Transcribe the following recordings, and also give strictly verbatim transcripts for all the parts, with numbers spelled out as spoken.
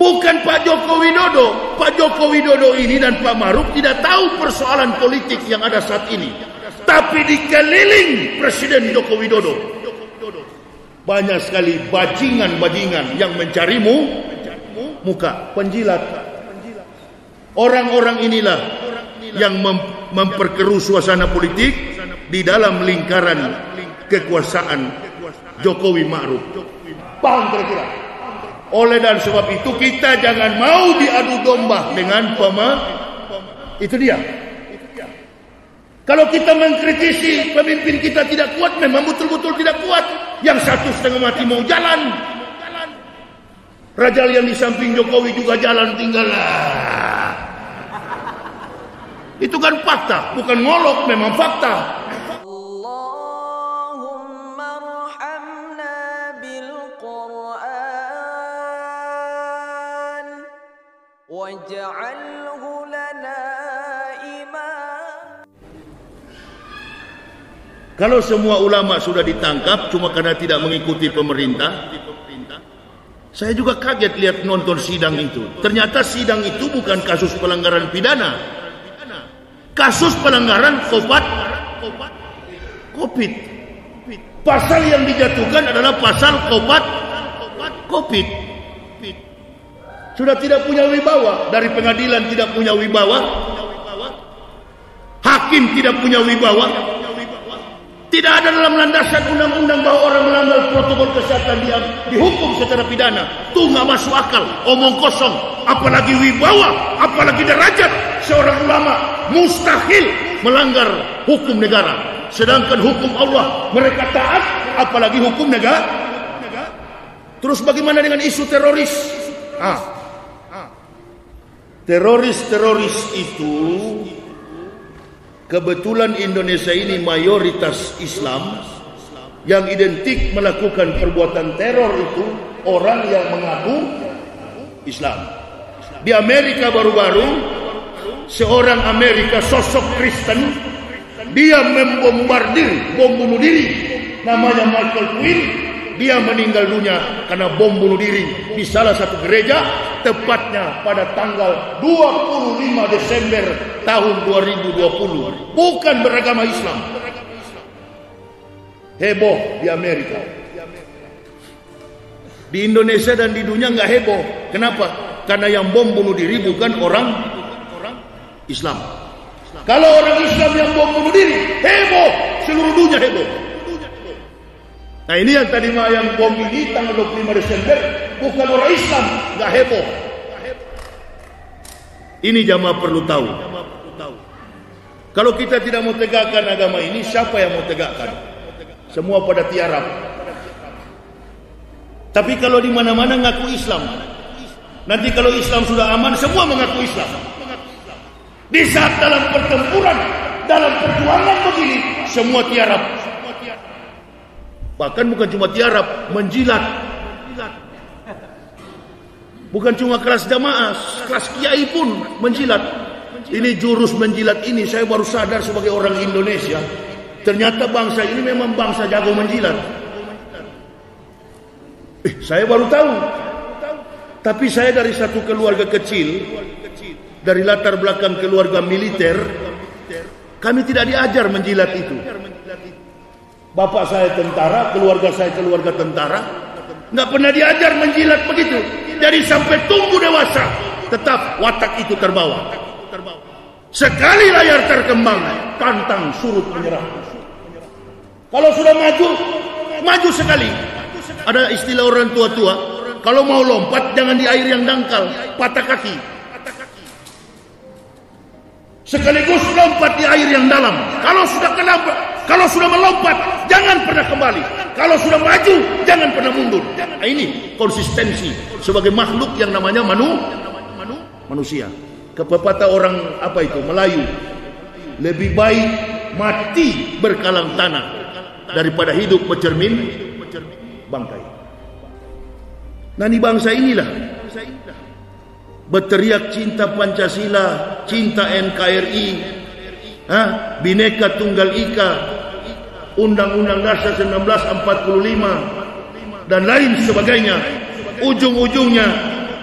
Bukan Pak Joko Widodo. Pak Joko Widodo ini dan Pak Ma'ruf tidak tahu persoalan politik yang ada saat ini. Tapi dikeliling Presiden Joko Widodo, banyak sekali bajingan-bajingan yang mencarimu muka, penjilat. Orang-orang inilah yang memperkeruh suasana politik di dalam lingkaran kekuasaan Jokowi Ma'ruf. Paham kira-kira? Oleh dan sebab itu kita jangan mau diadu domba dengan pema. Itu dia. Kalau kita mengkritisi pemimpin kita tidak kuat, memang betul-betul tidak kuat. Yang satu setengah mati mau jalan. Rajal yang di samping Jokowi juga jalan, tinggallah. Itu kan fakta, bukan ngolok, memang fakta. Kalau semua ulama sudah ditangkap cuma karena tidak mengikuti pemerintah, saya juga kaget lihat nonton sidang itu. Ternyata sidang itu bukan kasus pelanggaran pidana, kasus pelanggaran COVID. Pasal yang dijatuhkan adalah pasal COVID. Sudah tidak punya wibawa, dari pengadilan tidak punya wibawa, hakim tidak punya wibawa, tidak ada dalam landasan undang-undang bahwa orang melanggar protokol kesehatan dia dihukum secara pidana. Itu nggak masuk akal, omong kosong, apalagi wibawa, apalagi derajat seorang ulama. Mustahil melanggar hukum negara, sedangkan hukum Allah mereka taat, apalagi hukum negara. Terus bagaimana dengan isu teroris? Ah. Teroris-teroris itu kebetulan Indonesia ini mayoritas Islam, yang identik melakukan perbuatan teror itu orang yang mengaku Islam. Di Amerika baru-baru seorang Amerika sosok Kristen, dia membombardir bom bunuh diri, namanya Michael Quinn. Dia meninggal dunia karena bom bunuh diri di salah satu gereja, tepatnya pada tanggal dua puluh lima Desember tahun dua ribu dua puluh. Bukan beragama Islam. Heboh di Amerika. Di Indonesia dan di dunia nggak heboh. Kenapa? Karena yang bom bunuh diri bukan orang Islam. Kalau orang Islam yang bom bunuh diri, heboh. Seluruh dunia heboh. Nah ini yang tadi yang bom ini tanggal dua puluh lima Desember bukan orang Islam, nggak heboh. Ini jamaah perlu tahu. Kalau kita tidak mau tegakkan agama ini, siapa yang mau tegakkan? Semua pada tiarap. Tapi kalau di mana-mana ngaku Islam. Nanti kalau Islam sudah aman, semua mengaku Islam. Di saat dalam pertempuran, dalam perjuangan begini, semua tiarap. Bahkan bukan cuma tiarap, menjilat. Bukan cuma kelas jamaah, kelas kiai pun menjilat. Ini jurus menjilat ini saya baru sadar sebagai orang Indonesia. Ternyata bangsa ini memang bangsa jago menjilat. Eh, saya baru tahu. Tapi saya dari satu keluarga kecil, dari latar belakang keluarga militer, kami tidak diajar menjilat itu. Bapak saya tentara, keluarga saya keluarga tentara, nggak pernah diajar menjilat begitu. Jadi sampai tumbuh dewasa, tetap watak itu terbawa. Sekali layar terkembang, pantang surut menyerah. Kalau sudah maju, maju sekali. Ada istilah orang tua-tua, kalau mau lompat jangan di air yang dangkal, patah kaki. Sekaligus lompat di air yang dalam. Kalau sudah kenapa? Kalau sudah melompat, jangan pernah kembali. Kalau sudah maju, jangan pernah mundur. Nah, ini konsistensi sebagai makhluk yang namanya manu, manusia. Kepepatah orang apa itu Melayu, lebih baik mati berkalang tanah daripada hidup bercermin bangkai. Nah, ini bangsa inilah berteriak cinta Pancasila, cinta N K R I. Hah? Bineka Tunggal Ika, Undang-Undang Dasar seribu sembilan ratus empat puluh lima dan lain sebagainya. Ujung-ujungnya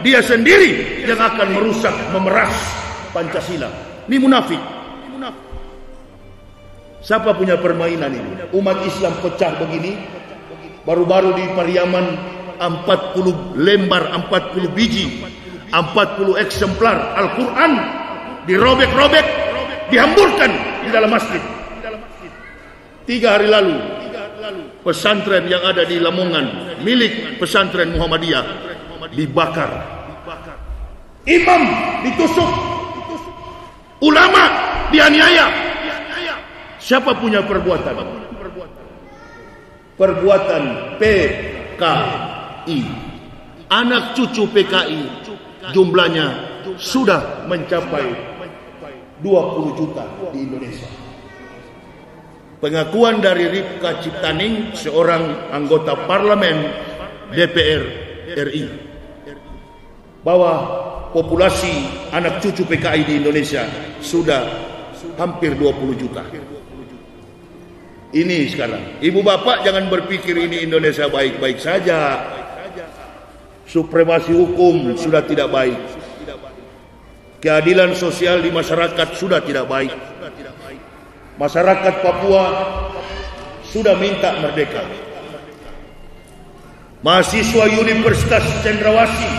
dia sendiri yang akan merusak, memeras Pancasila. Ini munafik. Siapa punya permainan ini? Umat Islam pecah begini. Baru-baru di Pariaman empat puluh lembar, empat puluh biji, empat puluh eksemplar Al-Quran dirobek-robek, dihamburkan di dalam masjid. Tiga hari lalu pesantren yang ada di Lamongan milik pesantren Muhammadiyah dibakar, imam ditusuk, ulama dianiaya. Siapa punya perbuatan? Perbuatan P K I, anak cucu P K I jumlahnya sudah mencapai dua puluh juta di Indonesia. Pengakuan dari Ripka Ciptaning, seorang anggota parlemen D P R R I, bahwa populasi anak cucu P K I di Indonesia sudah hampir dua puluh juta. Ini sekarang, ibu bapak jangan berpikir ini Indonesia baik-baik saja. Supremasi hukum sudah tidak baik, keadilan sosial di masyarakat sudah tidak baik. Masyarakat Papua sudah minta merdeka. Mahasiswa Universitas Cendrawasih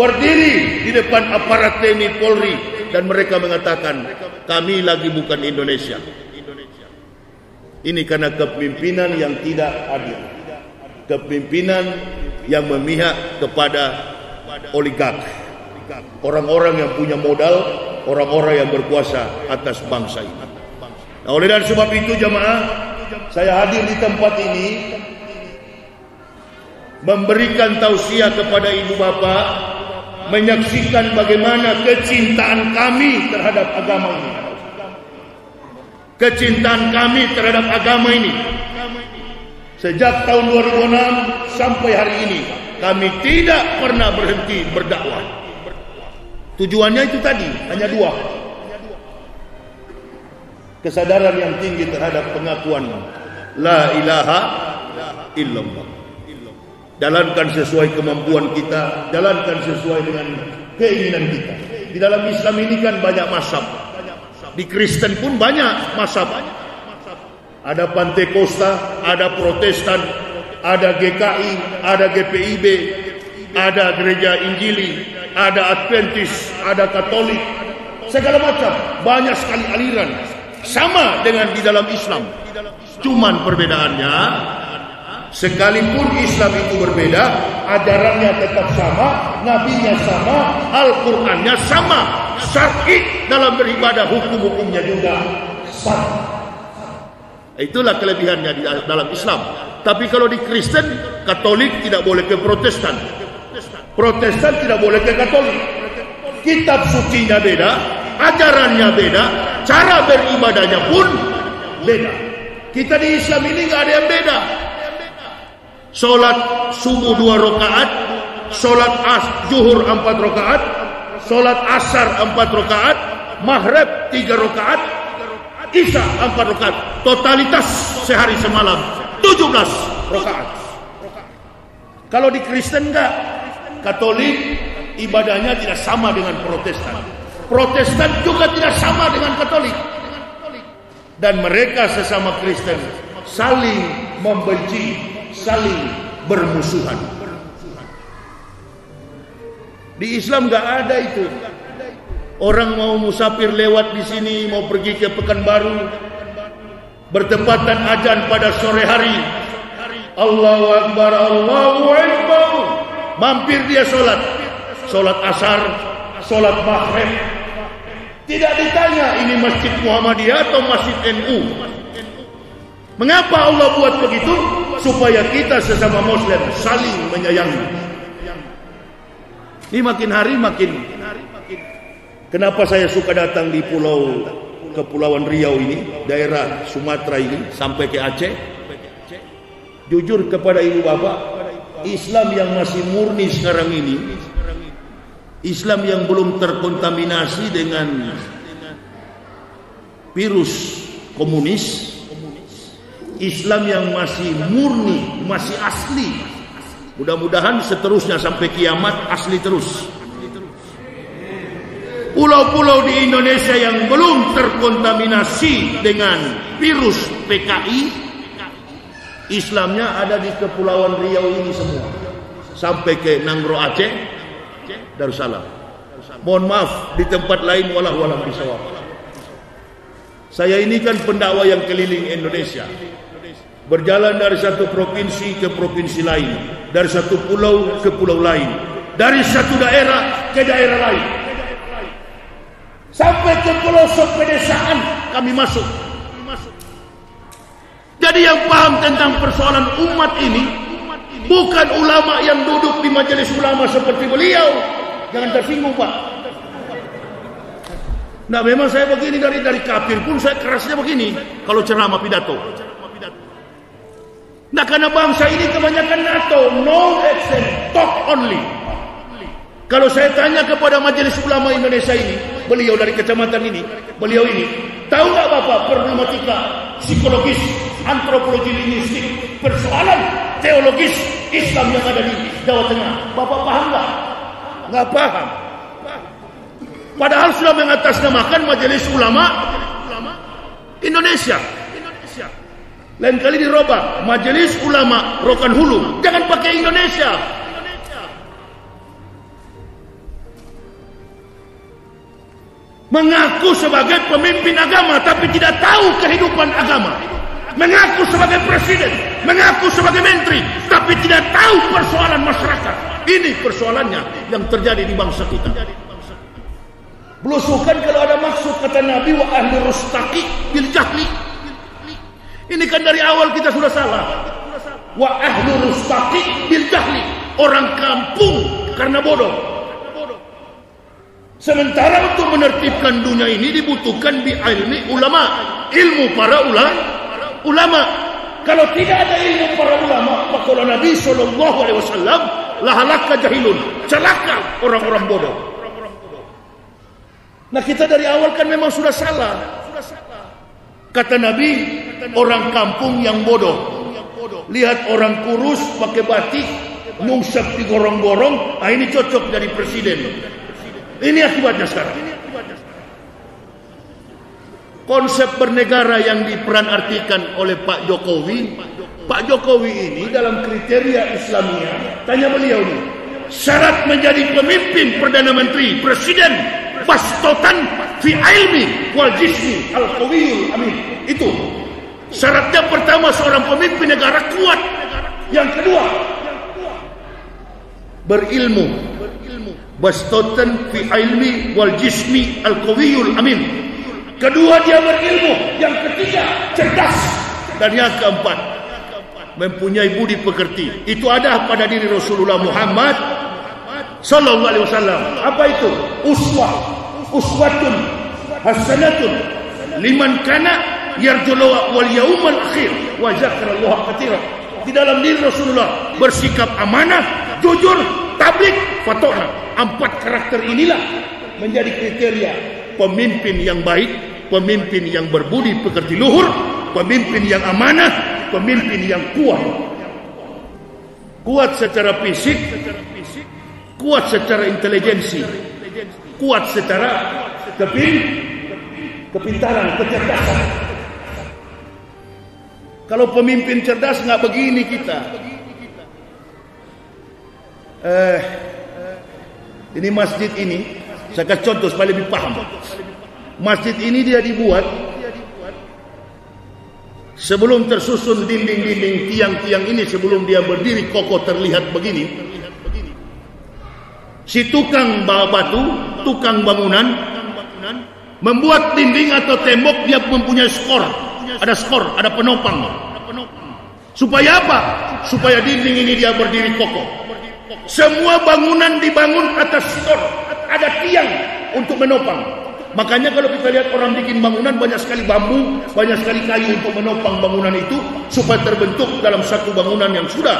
berdiri di depan aparat T N I Polri dan mereka mengatakan, kami lagi bukan Indonesia. Ini karena kepemimpinan yang tidak adil, kepemimpinan yang memihak kepada oligark, orang-orang yang punya modal, orang-orang yang berkuasa atas bangsa ini. Nah, oleh dan sebab itu jemaah, saya hadir di tempat ini memberikan tausiah kepada ibu bapak, menyaksikan bagaimana kecintaan kami terhadap agama ini. Kecintaan kami terhadap agama ini sejak tahun dua ribu enam sampai hari ini, kami tidak pernah berhenti berdakwah. Tujuannya itu tadi, hanya dua: kesadaran yang tinggi terhadap pengakuan la ilaha illallah. Jalankan sesuai kemampuan kita, jalankan sesuai dengan keinginan kita. Di dalam Islam ini kan banyak mazhab, di Kristen pun banyak mazhab. Ada Pantekosta, ada Protestan, ada G K I, ada G P I B, ada Gereja Injili, ada Adventis, ada Katolik, segala macam, banyak sekali aliran. Sama dengan di dalam Islam, cuman perbedaannya, sekalipun Islam itu berbeda, ajarannya tetap sama, nabinya sama, Al-Qur'annya sama, syar'i dalam beribadah, hukum-hukumnya juga sama. Itulah kelebihannya di dalam Islam. Tapi kalau di Kristen, Katolik tidak boleh ke Protestan, Protestan tidak boleh ke Katolik. Kitab sucinya beda, ajarannya beda, cara beribadahnya pun beda. Kita di Islam ini nggak ada yang beda. Solat subuh dua rakaat, solat zuhur empat rakaat, solat asar empat rakaat, maghrib tiga rakaat, isya empat rakaat. Totalitas sehari semalam tujuh belas rakaat. Kalau di Kristen nggak, Katolik ibadahnya tidak sama dengan Protestan. Protestan juga tidak sama dengan Katolik, dan mereka sesama Kristen saling membenci, saling bermusuhan. Di Islam nggak ada itu. Orang mau musafir lewat di sini, mau pergi ke Pekanbaru, bertempatan azan pada sore hari, Allahu Akbar, Allahu Akbar, mampir dia sholat, sholat asar, sholat maghrib. Tidak ditanya ini masjid Muhammadiyah atau masjid N U. Mengapa Allah buat begitu? Supaya kita sesama muslim saling menyayangi. Ini makin hari makin. Kenapa saya suka datang di pulau Kepulauan Riau ini, daerah Sumatera ini sampai ke Aceh? Jujur kepada ibu bapak, Islam yang masih murni sekarang ini, Islam yang belum terkontaminasi dengan virus komunis, Islam yang masih murni, masih asli, Mudah-mudahan seterusnya sampai kiamat asli terus. Pulau-pulau di Indonesia yang belum terkontaminasi dengan virus P K I, Islamnya ada di Kepulauan Riau ini semua, sampai ke Nanggroe Aceh Darussalam. Mohon maaf, di tempat lain walau-walau bisawab. Saya ini kan pendakwah yang keliling Indonesia, berjalan dari satu provinsi ke provinsi lain, dari satu pulau ke pulau lain, dari satu daerah ke daerah lain, sampai ke pelosok pedesaan kami masuk. Jadi yang paham tentang persoalan umat ini bukan ulama yang duduk di majelis ulama seperti beliau. Jangan tersinggung, Pak. Nah, memang saya begini dari dari kafir pun saya kerasnya begini kalau ceramah pidato. Nah, karena bangsa ini kebanyakan NATO, no accent, talk only. Kalau saya tanya kepada majelis ulama Indonesia ini, beliau dari kecamatan ini, beliau ini, tahu nggak Bapak problematika psikologis, antropologi linguistik, persoalan teologis Islam yang ada di Jawa Tengah? Bapak paham nggak? Nggak paham. Padahal sudah mengatasnamakan majelis ulama Indonesia. Lain kali dirobak, majelis ulama Rokan Hulu, jangan pakai Indonesia. Mengaku sebagai pemimpin agama tapi tidak tahu kehidupan agama. Mengaku sebagai presiden, mengaku sebagai menteri tapi tidak tahu persoalan masyarakat. Ini persoalannya yang terjadi di bangsa kita. Belusukan kalau ada maksud, kata Nabi, wa ahli rustaqi bil jahli. Ini kan dari awal kita sudah salah. Wa ahli rustaqi bil jahli, orang kampung karena bodoh. Sementara untuk menertibkan dunia ini dibutuhkan bi'ilmi ulama, ilmu para ulama. Kalau tidak ada ilmu para ulama, maka oleh Nabi shallallahu alaihi wasallam, lahalaka jahilun, celaka orang-orang bodoh. Nah, kita dari awal kan memang sudah salah. Kata Nabi, orang kampung yang bodoh. Lihat orang kurus pakai batik, nyungsep di gorong-gorong, ah ini cocok jadi presiden. Ini akibatnya sekarang. Konsep bernegara yang diperanartikan oleh Pak Jokowi, Pak Jokowi ini dalam kriteria Islamia, tanya beliau ini, syarat menjadi pemimpin perdana menteri, presiden, bastotan fi ilmi wal jismi al qawiyul amin. Itu syaratnya. Pertama, seorang pemimpin negara kuat. Yang kedua, berilmu. Bastotan fi ilmi wal jismi al qawiyul amin. Kedua, dia berilmu. Yang ketiga, cerdas. Dan yang keempat, mempunyai budi pekerti. Itu ada pada diri Rasulullah Muhammad sallallahu alaihi wasallam. Apa itu? Uswah, uswatun hasanatun liman kana yarjullah wal yaumal akhir wa zakarallaha katsiran. Di dalam diri Rasulullah bersikap amanah, jujur, tablik, fatona. Empat karakter inilah menjadi kriteria pemimpin yang baik, pemimpin yang berbudi pekerti luhur, pemimpin yang amanah, pemimpin yang kuat. Kuat secara fisik, kuat secara intelijensi, kuat secara kepin, kepintaran, kecerdasan. Kalau pemimpin cerdas nggak begini kita. Eh... Ini masjid ini, saya kasih contoh supaya lebih paham. Masjid ini dia dibuat sebelum tersusun dinding-dinding, tiang-tiang ini, sebelum dia berdiri kokoh terlihat begini. Si tukang bawa batu, tukang bangunan, membuat dinding atau tembok, dia mempunyai skor. Ada skor, ada penopang. Supaya apa? Supaya dinding ini dia berdiri kokoh. Semua bangunan dibangun atas skor, ada tiang untuk menopang. Makanya kalau kita lihat orang bikin bangunan, banyak sekali bambu, banyak sekali kayu untuk menopang bangunan itu, supaya terbentuk dalam satu bangunan yang sudah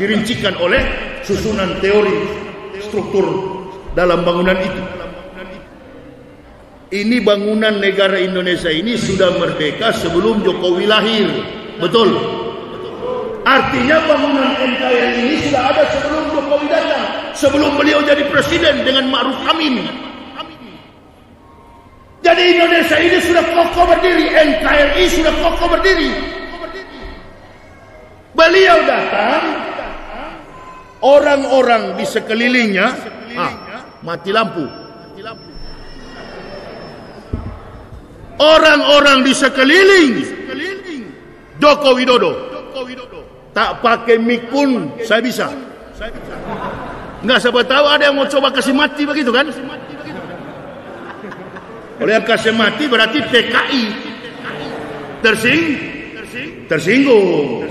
dirincikan oleh susunan teori struktur dalam bangunan itu. Ini bangunan negara Indonesia ini sudah merdeka sebelum Jokowi lahir. Betul? Artinya bangunan N K R I ini sudah ada sebelum Jokowi datang, sebelum beliau jadi presiden dengan Ma'ruf Amin. Jadi Indonesia ini sudah kokoh berdiri, N K R I sudah kokoh berdiri. Beliau datang, orang-orang di sekelilingnya, ah, mati lampu. Orang-orang di sekeliling Joko Widodo, tak pakai mic pun saya bisa. Enggak, siapa tahu ada yang mau coba kasih mati begitu kan? Oleh yang kasih mati berarti P K I tersing, tersinggung.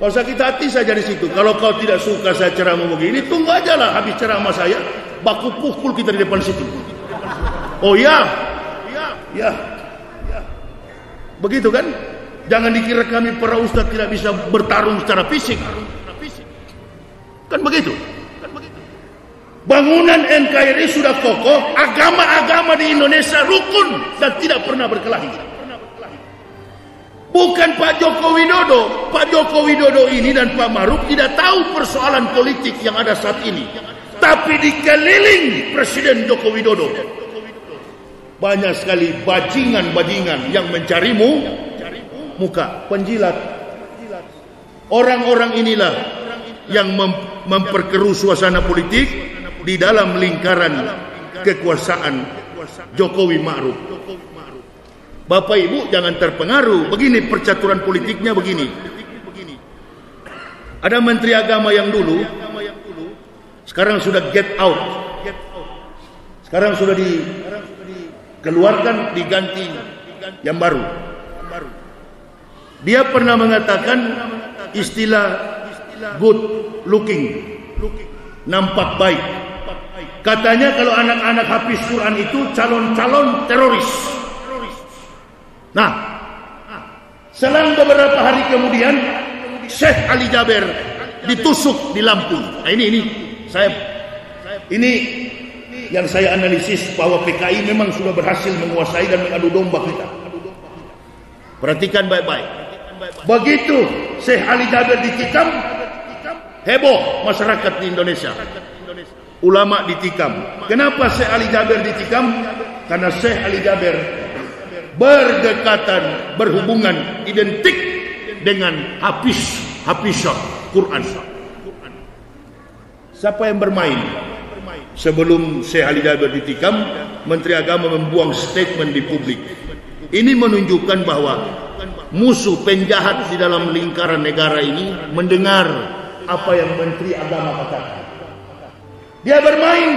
Kalau sakit hati saja di situ. Kalau kau tidak suka saya ceramah begini, tunggu aja lah habis ceramah saya, baku pukul kita di depan situ. Oh ya, ya, ya, begitu kan? Jangan dikira kami para ustadz tidak bisa bertarung secara fisik, kan begitu? Bangunan N K R I sudah kokoh, agama-agama di Indonesia rukun dan tidak pernah berkelahi. Bukan Pak Joko Widodo, Pak Joko Widodo ini dan Pak Ma'ruf tidak tahu persoalan politik yang ada saat ini, tapi dikeliling Presiden Joko Widodo. Banyak sekali bajingan-bajingan yang mencarimu muka, penjilat. Orang-orang inilah yang mem memperkeruh suasana politik di dalam lingkaran kekuasaan Jokowi Ma'ruf. Bapak Ibu jangan terpengaruh. Begini percaturan politiknya begini. Ada Menteri Agama yang dulu, sekarang sudah get out. Sekarang sudah di keluarkan, diganti yang baru. Dia pernah mengatakan istilah good looking, nampak baik. Katanya kalau anak-anak hafiz Quran itu calon-calon teroris. Nah, selang beberapa hari kemudian Syekh Ali Jaber ditusuk di Lampung. Nah, ini ini saya ini yang saya analisis bahwa P K I memang sudah berhasil menguasai dan mengadu domba kita. Perhatikan baik-baik. Begitu Syekh Ali Jaber ditikam, heboh masyarakat di Indonesia. Ulama ditikam. Kenapa Syekh Ali Jaber ditikam? Karena Syekh Ali Jaber berdekatan, berhubungan identik dengan hafiz, hafizah Quran. Siapa yang bermain? Sebelum Syekh Ali Jaber ditikam, Menteri Agama membuang statement di publik. Ini menunjukkan bahwa musuh penjahat di dalam lingkaran negara ini mendengar apa yang Menteri Agama katakan. Dia bermain,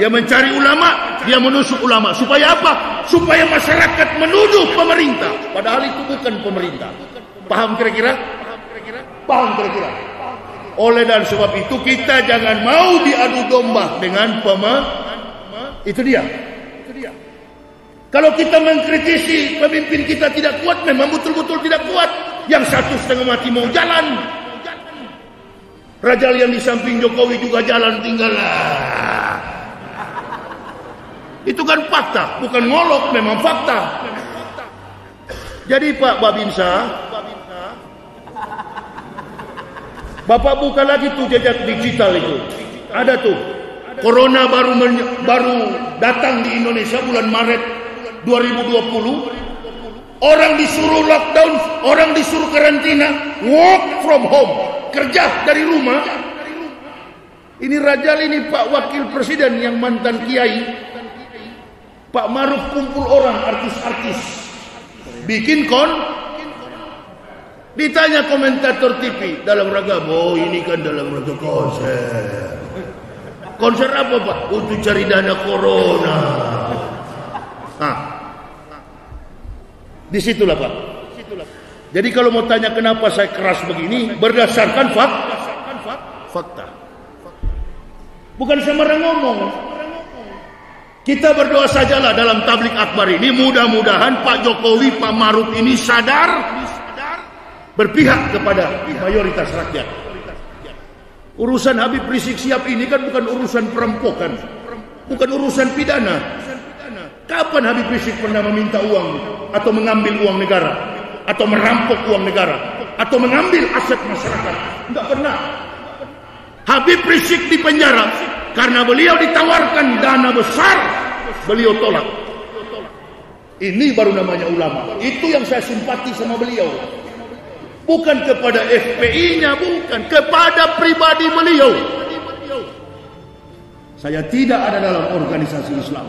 dia mencari ulama, dia menusuk ulama. Supaya apa? Supaya masyarakat menuduh pemerintah. Padahal itu bukan pemerintah. Paham kira-kira? Paham kira-kira? Oleh dan sebab itu kita jangan mau diadu domba dengan pema. Itu dia. Kalau kita mengkritisi pemimpin kita tidak kuat, memang betul-betul tidak kuat. Yang satu setengah mati mau jalan. Rajal yang di samping Jokowi juga jalan, tinggallah. Itu kan fakta, bukan ngolok, memang fakta. Jadi Pak Babinsa, Bapak buka lagi tuh jejak digital itu. Ada tuh. Corona baru baru datang di Indonesia bulan Maret dua ribu dua puluh. Orang disuruh lockdown, orang disuruh karantina, work from home, kerja dari rumah. Ini Rajal ini Pak Wakil Presiden yang mantan Kiai. Pak Ma'ruf kumpul orang artis-artis. Bikin kon ditanya komentator T V dalam raga, oh ini kan dalam raga konser. Konser apa Pak? Untuk cari dana corona. Nah, disitulah Pak. Jadi kalau mau tanya kenapa saya keras begini, berdasarkan fakta, fakta. Bukan sembarang ngomong. Kita berdoa sajalah dalam tablik akbar ini, mudah-mudahan Pak Jokowi, Pak Ma'ruf ini sadar. Berpihak kepada mayoritas rakyat. Urusan Habib Rizieq Shihab ini kan bukan urusan perampokan, bukan urusan pidana. Kapan Habib Rizieq pernah meminta uang atau mengambil uang negara atau merampok uang negara atau mengambil aset masyarakat. Enggak pernah. Habib Rizieq di penjara karena beliau ditawarkan dana besar, beliau tolak. Ini baru namanya ulama. Itu yang saya simpati sama beliau. Bukan kepada F P I-nya, bukan kepada pribadi beliau. Saya tidak ada dalam organisasi Islam.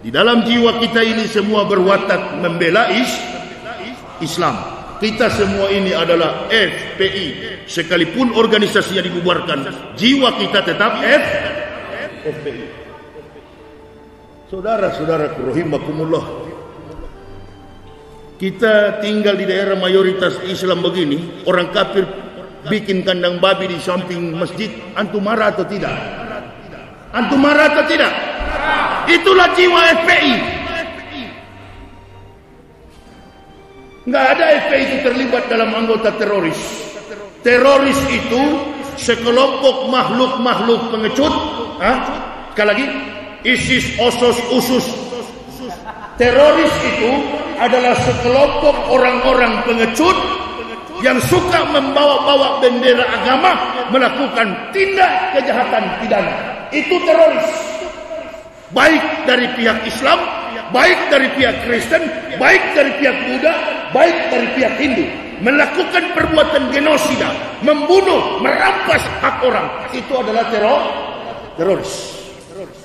Di dalam jiwa kita ini semua berwatak membela Islam. Kita semua ini adalah F P I. Sekalipun organisasinya dibubarkan, jiwa kita tetap F FPI. Saudara-saudaraku rahimakumullah, kita tinggal di daerah mayoritas Islam begini, orang kafir bikin kandang babi di samping masjid, antum marah atau tidak? Antum marah atau tidak? Itulah jiwa F P I. Nggak ada F P I itu terlibat dalam anggota teroris. Teroris itu sekelompok makhluk-makhluk pengecut. Hah? Sekali lagi, ISIS, OSOS, USUS. Teroris itu adalah sekelompok orang-orang pengecut yang suka membawa-bawa bendera agama melakukan tindak kejahatan pidana. Itu teroris. Baik dari pihak Islam, baik dari pihak Kristen, baik dari pihak Buddha, baik dari pihak Hindu. Melakukan perbuatan genosida, membunuh, merampas hak orang. Itu adalah teror, teroris.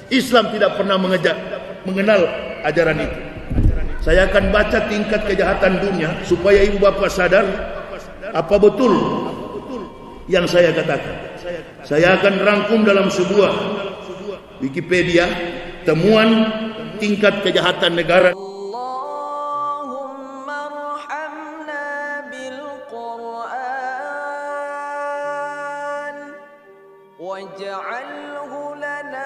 Islam tidak pernah mengejak, mengenal ajaran itu. Saya akan baca tingkat kejahatan dunia supaya ibu bapak sadar apa betul yang saya katakan. Saya akan rangkum dalam sebuah Wikipedia temuan tingkat kejahatan negara. Allahumma